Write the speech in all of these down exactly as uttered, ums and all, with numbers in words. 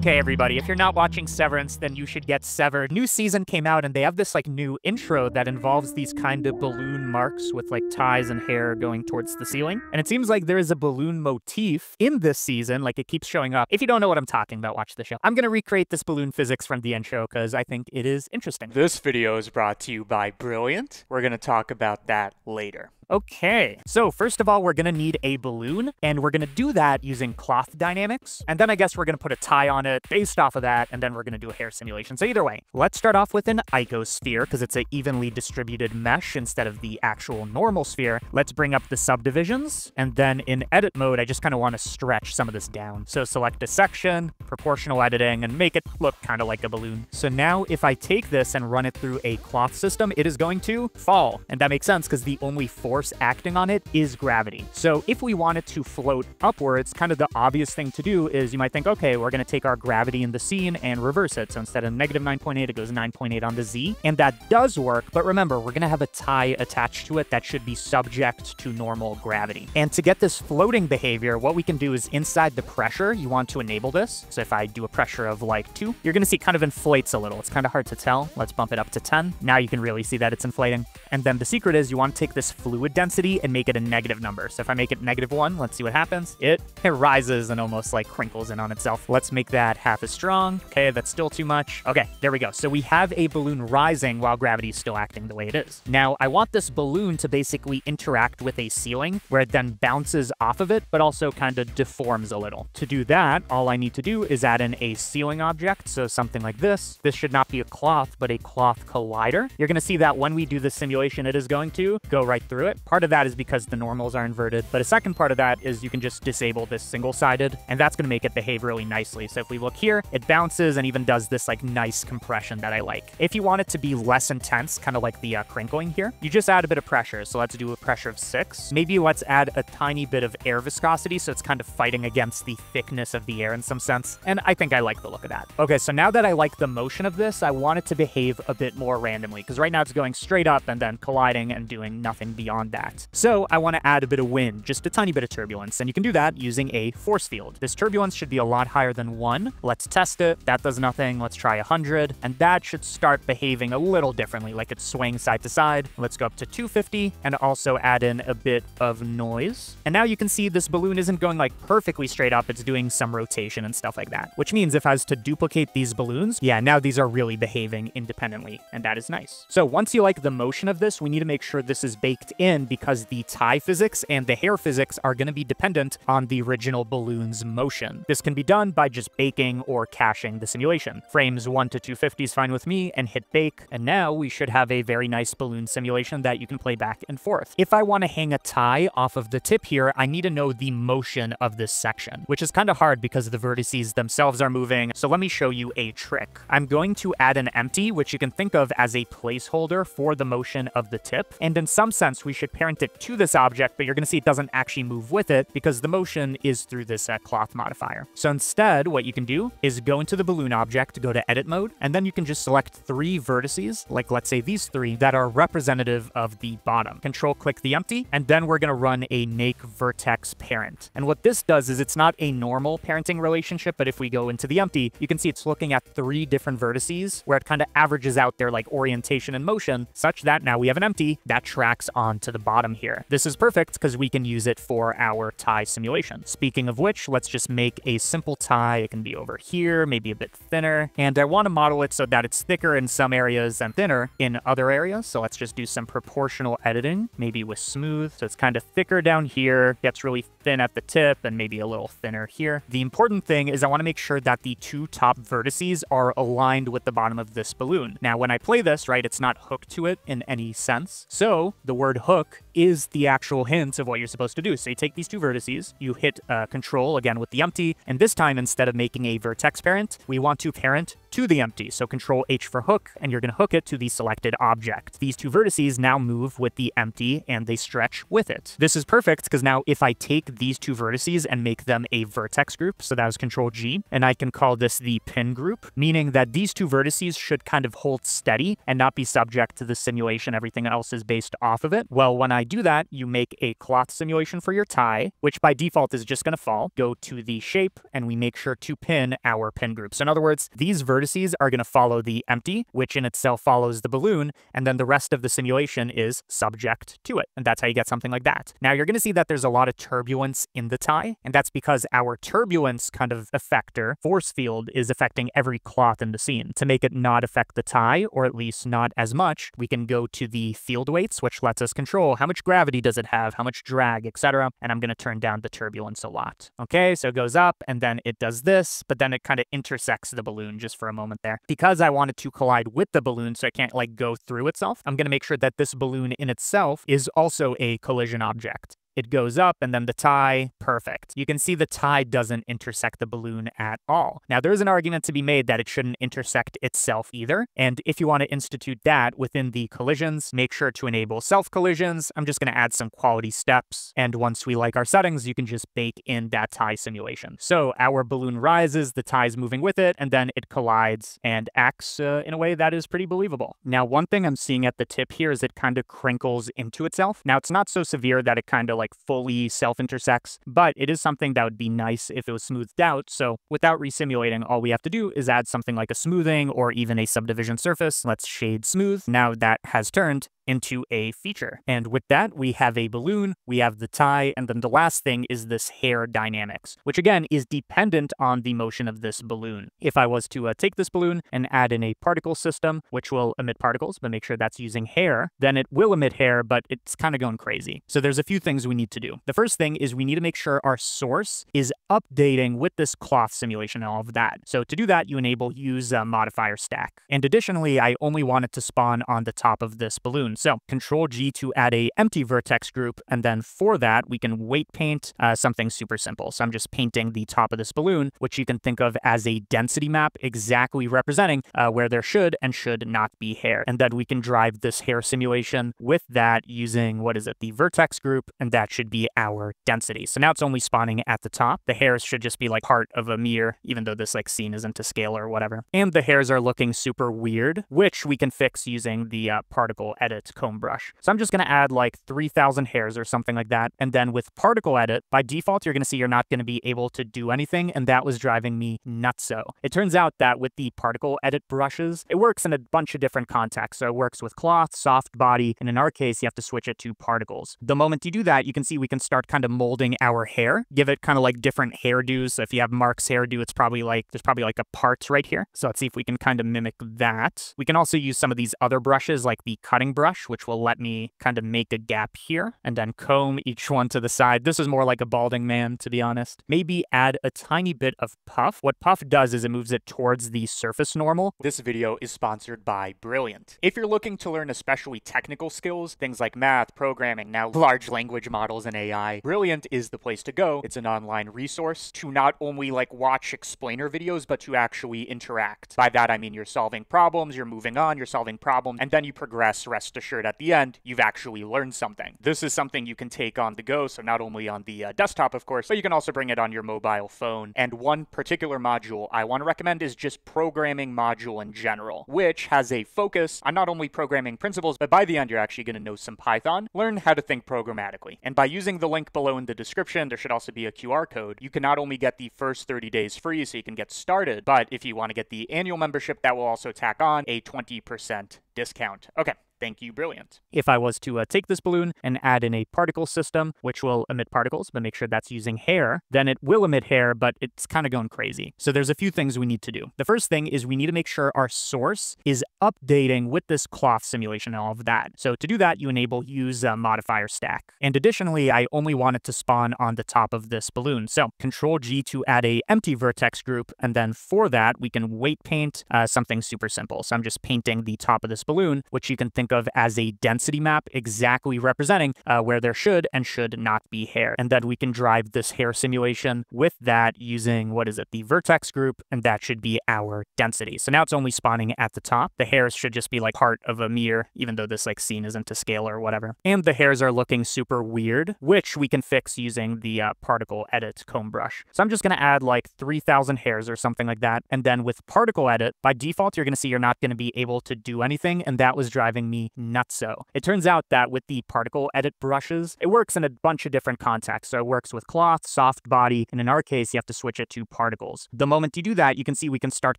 Okay, everybody, if you're not watching Severance, then you should get severed. New season came out and they have this like new intro that involves these kind of balloon marks with like ties and hair going towards the ceiling. And it seems like there is a balloon motif in this season, like it keeps showing up. If you don't know what I'm talking about, watch the show. I'm gonna recreate this balloon physics from the intro because I think it is interesting. This video is brought to you by Brilliant. We're gonna talk about that later. Okay, so first of all, we're gonna need a balloon, and we're gonna do that using cloth dynamics. And then I guess we're gonna put a tie on it based off of that, and then we're gonna do a hair simulation. So either way, let's start off with an icosphere because it's an evenly distributed mesh instead of the actual normal sphere. Let's bring up the subdivisions, and then in edit mode, I just kind of want to stretch some of this down. So select a section, proportional editing, and make it look kind of like a balloon. So now if I take this and run it through a cloth system, it is going to fall. And that makes sense because the only force acting on it is gravity. So if we want it to float upwards, kind of the obvious thing to do is you might think, okay, we're going to take our gravity in the scene and reverse it. So instead of negative nine point eight, it goes nine point eight on the Z. And that does work. But remember, we're going to have a tie attached to it that should be subject to normal gravity. And to get this floating behavior, what we can do is inside the pressure, you want to enable this. So if I do a pressure of like two, you're going to see it kind of inflates a little. It's kind of hard to tell. Let's bump it up to ten. Now you can really see that it's inflating. And then the secret is you want to take this fluid density and make it a negative number. So if I make it negative one, let's see what happens. It, it rises and almost like crinkles in on itself. Let's make that half as strong. Okay, that's still too much. Okay, there we go. So we have a balloon rising while gravity is still acting the way it is. Now, I want this balloon to basically interact with a ceiling where it then bounces off of it, but also kind of deforms a little. To do that, all I need to do is add in a ceiling object. So something like this. This should not be a cloth, but a cloth collider. You're going to see that when we do the simulation, it is going to go right through it. Part of that is because the normals are inverted, but a second part of that is you can just disable this single-sided, and that's going to make it behave really nicely. So if we look here, it bounces and even does this like nice compression that I like. If you want it to be less intense, kind of like the uh, crinkling here, you just add a bit of pressure. So let's do a pressure of six. Maybe let's add a tiny bit of air viscosity, so it's kind of fighting against the thickness of the air in some sense, and I think I like the look of that. Okay, so now that I like the motion of this, I want it to behave a bit more randomly, because right now it's going straight up and then colliding and doing nothing beyond that. So I want to add a bit of wind, just a tiny bit of turbulence, and you can do that using a force field. This turbulence should be a lot higher than one. Let's test it. That does nothing. Let's try one hundred, and that should start behaving a little differently, like it's swaying side to side. Let's go up to two fifty and also add in a bit of noise. And now you can see this balloon isn't going like perfectly straight up. It's doing some rotation and stuff like that, which means if I was to duplicate these balloons, yeah, now these are really behaving independently, and that is nice. So once you like the motion of this, we need to make sure this is baked in, because the tie physics and the hair physics are going to be dependent on the original balloon's motion. This can be done by just baking or caching the simulation. Frames one to two fifty is fine with me, and hit bake. And now we should have a very nice balloon simulation that you can play back and forth. If I want to hang a tie off of the tip here, I need to know the motion of this section, which is kind of hard because the vertices themselves are moving. So let me show you a trick. I'm going to add an empty, which you can think of as a placeholder for the motion of the tip. And in some sense, we should should parent it to this object, but you're going to see it doesn't actually move with it because the motion is through this uh, cloth modifier. So instead, what you can do is go into the balloon object, go to edit mode, and then you can just select three vertices, like let's say these three, that are representative of the bottom. Control click the empty, and then we're going to run a make vertex parent. And what this does is it's not a normal parenting relationship, but if we go into the empty, you can see it's looking at three different vertices where it kind of averages out their like orientation and motion, such that now we have an empty that tracks onto the bottom here. This is perfect because we can use it for our tie simulation. Speaking of which, let's just make a simple tie. It can be over here, maybe a bit thinner, and I want to model it so that it's thicker in some areas and thinner in other areas. So let's just do some proportional editing, maybe with smooth. So it's kind of thicker down here, gets really thin at the tip, and maybe a little thinner here. The important thing is I want to make sure that the two top vertices are aligned with the bottom of this balloon. Now, when I play this, right, it's not hooked to it in any sense. So the word hook is the actual hint of what you're supposed to do. So you take these two vertices, you hit uh, control again with the empty, and this time instead of making a vertex parent, we want to parent to the empty. So control H for hook, and you're going to hook it to the selected object. These two vertices now move with the empty and they stretch with it. This is perfect because now if I take these two vertices and make them a vertex group, so that was control G, and I can call this the pin group, meaning that these two vertices should kind of hold steady and not be subject to the simulation. Everything else is based off of it. Well, when I do that, you make a cloth simulation for your tie, which by default is just going to fall. Go to the shape and we make sure to pin our pin group. So in other words, these vertices are going to follow the empty, which in itself follows the balloon, and then the rest of the simulation is subject to it. And that's how you get something like that. Now you're going to see that there's a lot of turbulence in the tie, and that's because our turbulence kind of effector, force field, is affecting every cloth in the scene. To make it not affect the tie, or at least not as much, we can go to the field weights, which lets us control how much gravity does it have, how much drag, et cetera. And I'm going to turn down the turbulence a lot. Okay, so it goes up and then it does this, but then it kind of intersects the balloon just for a moment there. Because I wanted to collide with the balloon so it can't like go through itself, I'm going to make sure that this balloon in itself is also a collision object. It goes up and then the tie, perfect. You can see the tie doesn't intersect the balloon at all. Now there is an argument to be made that it shouldn't intersect itself either. And if you want to institute that within the collisions, make sure to enable self collisions. I'm just going to add some quality steps. And once we like our settings, you can just bake in that tie simulation. So our balloon rises, the tie is moving with it, and then it collides and acts uh, in a way that is pretty believable. Now, one thing I'm seeing at the tip here is it kind of crinkles into itself. Now it's not so severe that it kind of like fully self-intersects, but it is something that would be nice if it was smoothed out. So without resimulating, all we have to do is add something like a smoothing or even a subdivision surface. Let's shade smooth. Now that has turned into a feature. And with that, we have a balloon, we have the tie, and then the last thing is this hair dynamics, which again is dependent on the motion of this balloon. If I was to uh, take this balloon and add in a particle system, which will emit particles, but make sure that's using hair, then it will emit hair, but it's kind of going crazy. So there's a few things we need to do. The first thing is we need to make sure our source is updating with this cloth simulation and all of that. So to do that, you enable use uh, modifier stack. And additionally, I only want it to spawn on the top of this balloon. So control G to add a empty vertex group. And then for that, we can weight paint uh, something super simple. So I'm just painting the top of this balloon, which you can think of as a density map, exactly representing uh, where there should and should not be hair. And then we can drive this hair simulation with that using, what is it, the vertex group. And that should be our density. So now it's only spawning at the top. The hairs should just be like part of a mirror, even though this like scene isn't to scale or whatever. And the hairs are looking super weird, which we can fix using the uh, particle edit comb brush. So I'm just going to add like three thousand hairs or something like that. And then with particle edit, by default, you're going to see you're not going to be able to do anything. And that was driving me nutso. It turns out that with the particle edit brushes, it works in a bunch of different contexts. So it works with cloth, soft body, and in our case, you have to switch it to particles. The moment you do that, you can see we can start kind of molding our hair, give it kind of like different hairdos. So if you have Mark's hairdo, it's probably like, there's probably like a part right here. So let's see if we can kind of mimic that. We can also use some of these other brushes like the cutting brush, which will let me kind of make a gap here and then comb each one to the side. This is more like a balding man, to be honest. Maybe add a tiny bit of puff. What puff does is it moves it towards the surface normal. This video is sponsored by Brilliant. If you're looking to learn especially technical skills, things like math, programming, now large language models and A I, Brilliant is the place to go. It's an online resource to not only like watch explainer videos, but to actually interact. By that, I mean you're solving problems, you're moving on, you're solving problems, and then you progress. Rest assured at the end, you've actually learned something. This is something you can take on the go, so not only on the uh, desktop, of course, but you can also bring it on your mobile phone. And one particular module I want to recommend is just programming module in general, which has a focus on not only programming principles, but by the end, you're actually going to know some Python, learn how to think programmatically. And by using the link below in the description, there should also be a Q R code. You can not only get the first thirty days free so you can get started, but if you want to get the annual membership, that will also tack on a twenty percent discount. Okay. Thank you, Brilliant. If I was to uh, take this balloon and add in a particle system, which will emit particles, but make sure that's using hair, then it will emit hair, but it's kind of going crazy. So there's a few things we need to do. The first thing is we need to make sure our source is updating with this cloth simulation and all of that. So to do that, you enable use uh, modifier stack. And additionally, I only want it to spawn on the top of this balloon. So control G to add a empty vertex group. And then for that, we can weight paint uh, something super simple. So I'm just painting the top of this balloon, which you can think think of as a density map, exactly representing uh, where there should and should not be hair. And then we can drive this hair simulation with that using, what is it, the vertex group, and that should be our density. So now it's only spawning at the top. The hairs should just be like part of a mirror, even though this like scene isn't to scale or whatever. And the hairs are looking super weird, which we can fix using the uh, particle edit comb brush. So I'm just going to add like three thousand hairs or something like that. And then with particle edit, by default, you're going to see you're not going to be able to do anything. And that was driving me nutso. It turns out that with the particle edit brushes, it works in a bunch of different contexts. So it works with cloth, soft body, and in our case, you have to switch it to particles. The moment you do that, you can see we can start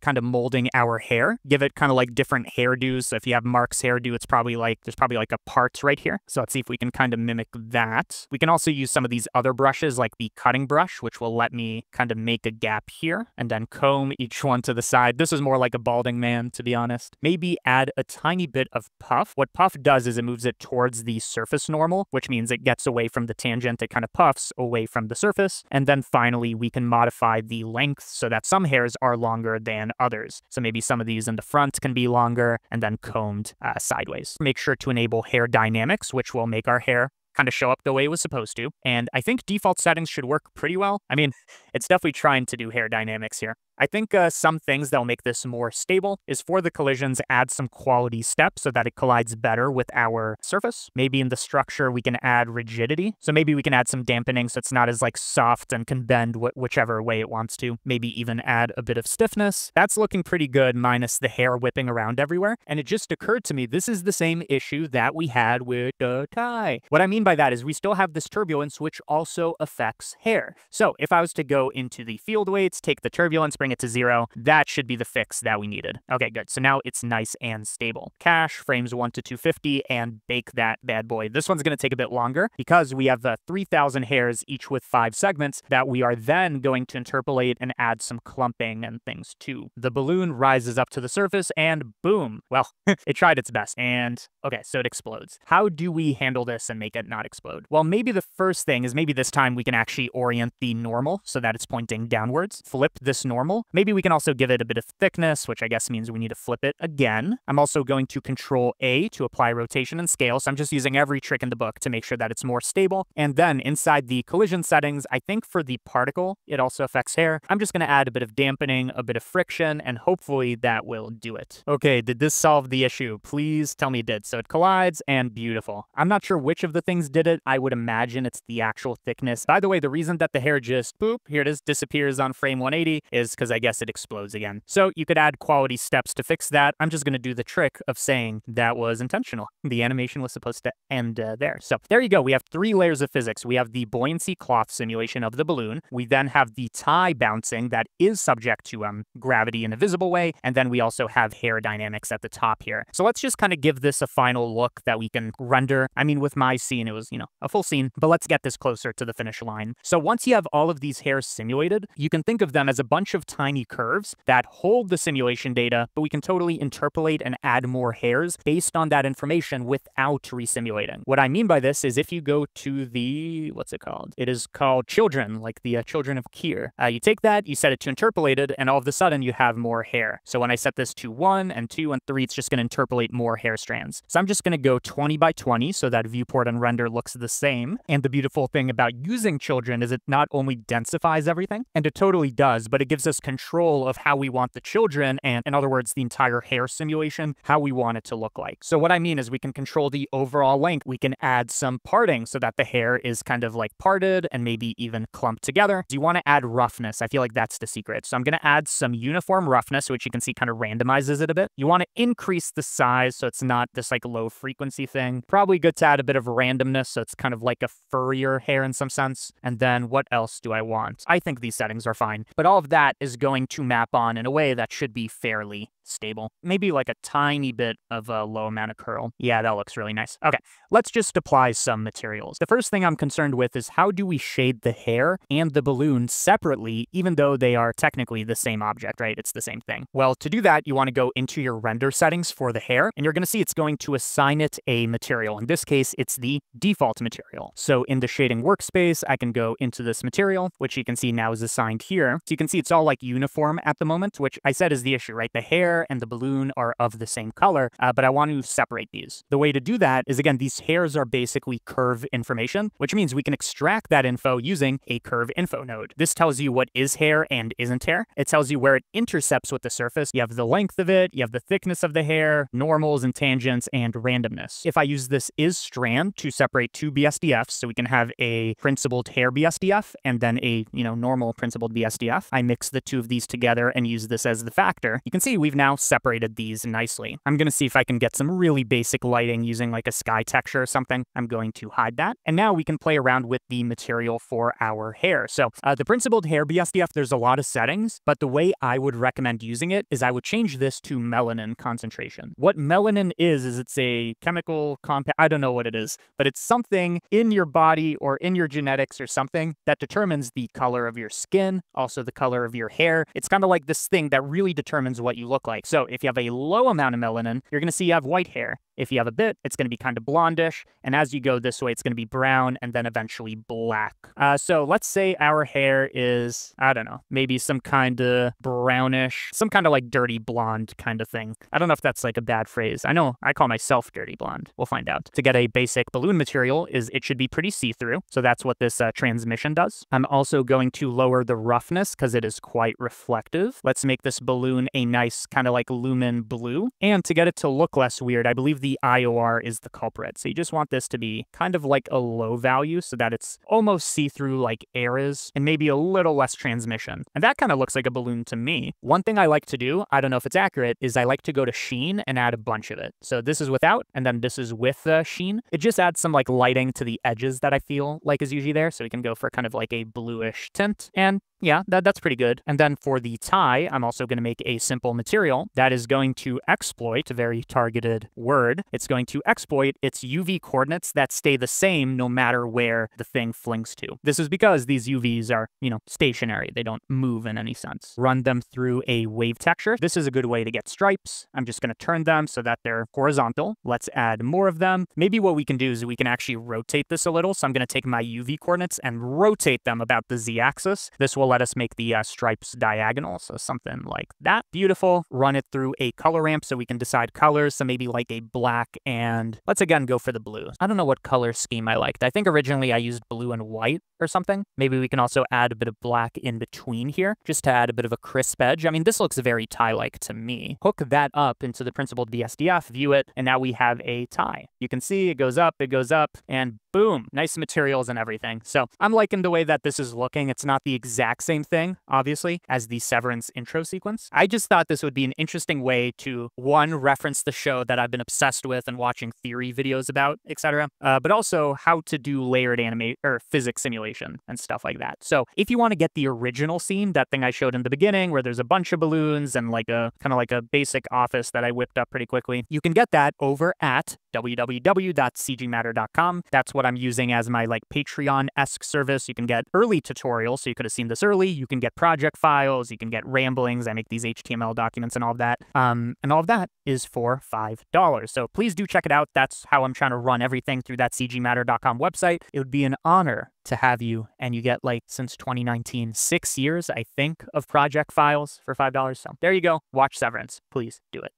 kind of molding our hair, give it kind of like different hairdos. So if you have Mark's hairdo, it's probably like, there's probably like a part right here. So let's see if we can kind of mimic that. We can also use some of these other brushes like the cutting brush, which will let me kind of make a gap here and then comb each one to the side. This is more like a balding man, to be honest. Maybe add a tiny bit of puff. What puff does is it moves it towards the surface normal, which means it gets away from the tangent. It kind of puffs away from the surface. And then finally, we can modify the length so that some hairs are longer than others. So maybe some of these in the front can be longer and then combed uh, sideways. Make sure to enable hair dynamics, which will make our hair kind of show up the way it was supposed to. And I think default settings should work pretty well. I mean, it's definitely trying to do hair dynamics here. I think uh, some things that'll make this more stable is for the collisions, add some quality steps so that it collides better with our surface. Maybe in the structure, we can add rigidity. So maybe we can add some dampening so it's not as like soft and can bend wh whichever way it wants to. Maybe even add a bit of stiffness. That's looking pretty good, minus the hair whipping around everywhere. And it just occurred to me, this is the same issue that we had with the tie. What I mean by that is we still have this turbulence, which also affects hair. So if I was to go into the field weights, take the turbulence, bring it to zero, that should be the fix that we needed. Okay, good. So now it's nice and stable. Cache frames one to two fifty and bake that bad boy. This one's going to take a bit longer because we have the three thousand hairs, each with five segments, that we are then going to interpolate and add some clumping and things too. The balloon rises up to the surface and boom. Well, it tried its best. And okay, so it explodes. How do we handle this and make it not explode? Well, maybe the first thing is maybe this time we can actually orient the normal so that it's pointing downwards. Flip this normal. Maybe we can also give it a bit of thickness, which I guess means we need to flip it again. I'm also going to control A to apply rotation and scale. So I'm just using every trick in the book to make sure that it's more stable. And then inside the collision settings, I think for the particle, it also affects hair. I'm just going to add a bit of dampening, a bit of friction, and hopefully that will do it. Okay, did this solve the issue? Please tell me it did. So it collides and beautiful. I'm not sure which of the things did it. I would imagine it's the actual thickness. By the way, the reason that the hair just, boop, here it is, disappears on frame one eighty is because I guess it explodes again. So you could add quality steps to fix that. I'm just going to do the trick of saying that was intentional. The animation was supposed to end uh, there. So there you go. We have three layers of physics. We have the buoyancy cloth simulation of the balloon. We then have the tie bouncing that is subject to um, gravity in a visible way. And then we also have hair dynamics at the top here. So let's just kind of give this a final look that we can render. I mean, with my scene, it was, you know, a full scene, but let's get this closer to the finish line. So once you have all of these hairs simulated, you can think of them as a bunch of tiny curves that hold the simulation data, but we can totally interpolate and add more hairs based on that information without resimulating. What I mean by this is if you go to the, what's it called? It is called Children, like the uh, Children of Kier. Uh, you take that, you set it to interpolated, and all of a sudden you have more hair. So when I set this to one and two and three, it's just going to interpolate more hair strands. So I'm just going to go twenty by twenty so that viewport and render looks the same. And the beautiful thing about using Children is it not only densifies everything, and it totally does, but it gives us control of how we want the children, and in other words, the entire hair simulation, how we want it to look like. So what I mean is we can control the overall length. We can add some parting so that the hair is kind of like parted and maybe even clumped together. Do you want to add roughness? I feel like that's the secret. So I'm going to add some uniform roughness, which you can see kind of randomizes it a bit. You want to increase the size so it's not this like low frequency thing. Probably good to add a bit of randomness so it's kind of like a furrier hair in some sense. And then what else do I want? I think these settings are fine, but all of that is going to map on in a way that should be fairly stable. Maybe like a tiny bit of a low amount of curl. Yeah, that looks really nice. Okay, let's just apply some materials. The first thing I'm concerned with is how do we shade the hair and the balloon separately, even though they are technically the same object, right? It's the same thing. Well, to do that, you want to go into your render settings for the hair, and you're going to see it's going to assign it a material. In this case, it's the default material. So in the shading workspace, I can go into this material, which you can see now is assigned here. So you can see it's all like uniform at the moment, which I said is the issue, right? The hair and the balloon are of the same color, uh, but I want to separate these. The way to do that is, again, these hairs are basically curve information, which means we can extract that info using a curve info node. This tells you what is hair and isn't hair. It tells you where it intercepts with the surface. You have the length of it, you have the thickness of the hair, normals and tangents, and randomness. If I use this is strand to separate two B S D Fs, so we can have a principled hair B S D F and then a, you know, normal principled B S D F, I mix the two of these together and use this as the factor. You can see we've now separated these nicely. I'm going to see if I can get some really basic lighting using like a sky texture or something. I'm going to hide that. And now we can play around with the material for our hair. So uh, the principled hair B S D F, there's a lot of settings, but the way I would recommend using it is I would change this to melanin concentration. What melanin is, is it's a chemical compound. I don't know what it is, but it's something in your body or in your genetics or something that determines the color of your skin, also the color of your hair. It's kind of like this thing that really determines what you look like. So if you have a low amount of melanin, you're going to see you have white hair. If you have a bit, it's going to be kind of blondish. And as you go this way, it's going to be brown and then eventually black. Uh, so let's say our hair is, I don't know, maybe some kind of brownish, some kind of like dirty blonde kind of thing. I don't know if that's like a bad phrase. I know I call myself dirty blonde. We'll find out. To get a basic balloon material is it should be pretty see-through. So that's what this uh, transmission does. I'm also going to lower the roughness because it is quite reflective. Let's make this balloon a nice kind of like lumen blue. And to get it to look less weird, I believe the I O R is the culprit. So you just want this to be kind of like a low value so that it's almost see-through like air is, and maybe a little less transmission. And that kind of looks like a balloon to me. One thing I like to do, I don't know if it's accurate, is I like to go to sheen and add a bunch of it. So this is without, and then this is with the uh, sheen. It just adds some like lighting to the edges that I feel like is usually there. So we can go for kind of like a bluish tint, and yeah, that, that's pretty good. And then for the tie, I'm also going to make a simple material that is going to exploit, a very targeted word. It's going to exploit its U V coordinates that stay the same no matter where the thing flings to. This is because these U Vs are, you know, stationary. They don't move in any sense. Run them through a wave texture. This is a good way to get stripes. I'm just going to turn them so that they're horizontal. Let's add more of them. Maybe what we can do is we can actually rotate this a little. So I'm going to take my U V coordinates and rotate them about the Z-axis. This will let us make the uh, stripes diagonal, so something like that. Beautiful. Run it through a color ramp so we can decide colors, so maybe like a black, and let's again go for the blue. I don't know what color scheme I liked. I think originally I used blue and white or something. Maybe we can also add a bit of black in between here, just to add a bit of a crisp edge. I mean, this looks very tie-like to me. Hook that up into the principled B S D F, view it, and now we have a tie. You can see it goes up, it goes up, and boom, nice materials and everything. So I'm liking the way that this is looking. It's not the exact same thing, obviously, as the Severance intro sequence. I just thought this would be an interesting way to, one, reference the show that I've been obsessed with and watching theory videos about, et cetera, uh, but also how to do layered anime or physics simulation and stuff like that. So if you want to get the original scene, that thing I showed in the beginning where there's a bunch of balloons and like a kind of like a basic office that I whipped up pretty quickly, you can get that over at w w w dot c g matter dot com. That's what I'm using as my like Patreon-esque service. You can get early tutorials, so you could have seen this early. You can get project files. You can get ramblings. I make these H T M L documents and all of that. Um, and all of that is for five dollars. So please do check it out. That's how I'm trying to run everything through that c g matter dot com website. It would be an honor to have you, and you get like, since twenty nineteen, six years, I think, of project files for five dollars. So there you go. Watch Severance. Please do it.